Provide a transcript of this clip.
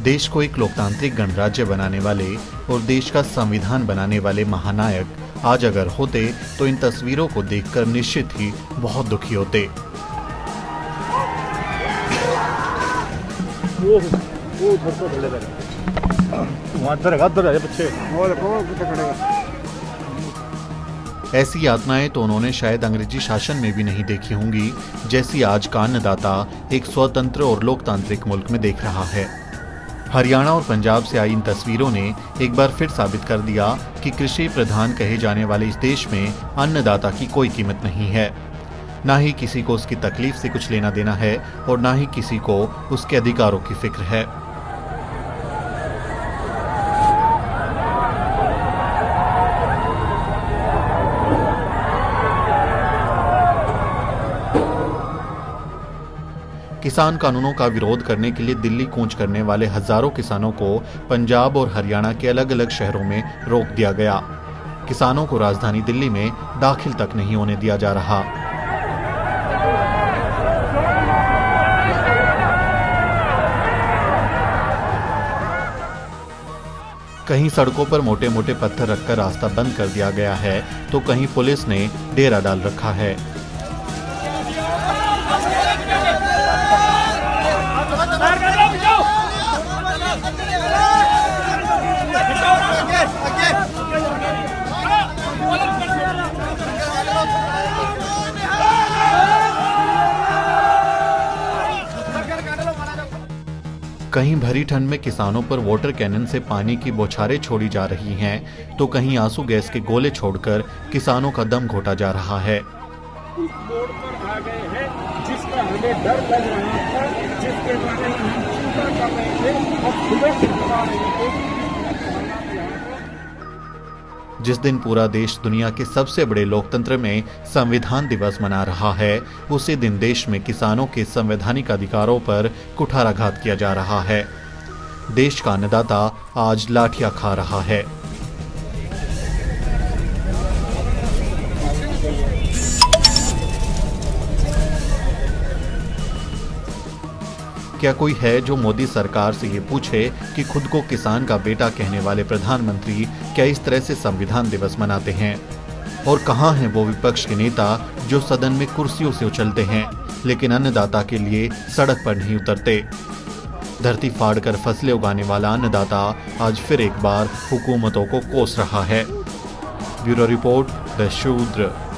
देश को एक लोकतांत्रिक गणराज्य बनाने वाले और देश का संविधान बनाने वाले महानायक आज अगर होते तो इन तस्वीरों को देखकर निश्चित ही बहुत दुखी होते। ऐसी यातनाएं तो उन्होंने शायद अंग्रेजी शासन में भी नहीं देखी होंगी, जैसी आज का अन्नदाता एक स्वतंत्र और लोकतांत्रिक मुल्क में देख रहा है। हरियाणा और पंजाब से आई इन तस्वीरों ने एक बार फिर साबित कर दिया कि कृषि प्रधान कहे जाने वाले इस देश में अन्नदाता की कोई कीमत नहीं है। ना ही किसी को उसकी तकलीफ से कुछ लेना देना है और ना ही किसी को उसके अधिकारों की फिक्र है। किसान कानूनों का विरोध करने के लिए दिल्ली कूच करने वाले हजारों किसानों को पंजाब और हरियाणा के अलग अलग शहरों में रोक दिया गया। किसानों को राजधानी दिल्ली में दाखिल तक नहीं होने दिया जा रहा। कहीं सड़कों पर मोटे मोटे पत्थर रखकर रास्ता बंद कर दिया गया है तो कहीं पुलिस ने डेरा डाल रखा है। कहीं भरी ठंड में किसानों पर वाटर कैनन से पानी की बौछारें छोड़ी जा रही हैं तो कहीं आंसू गैस के गोले छोड़कर किसानों का दम घोटा जा रहा है। इस मोड़ पर आ गए हैं जिसका हमें डर लग रहा था, जिसके बारे में हम चिंता कर रहे थे और सुबह से घबरा रहे थे। जिस दिन पूरा देश दुनिया के सबसे बड़े लोकतंत्र में संविधान दिवस मना रहा है, उसी दिन देश में किसानों के संवैधानिक अधिकारों पर कुठाराघात किया जा रहा है। देश का अन्नदाता आज लाठियां खा रहा है। क्या कोई है जो मोदी सरकार से ये पूछे कि खुद को किसान का बेटा कहने वाले प्रधानमंत्री क्या इस तरह से संविधान दिवस मनाते हैं? और कहाँ हैं वो विपक्ष के नेता जो सदन में कुर्सियों से उछलते हैं लेकिन अन्नदाता के लिए सड़क पर नहीं उतरते? धरती फाड़कर फसलें उगाने वाला अन्नदाता आज फिर एक बार हुकूमतों को कोस रहा है। ब्यूरो रिपोर्ट, द शूद्र।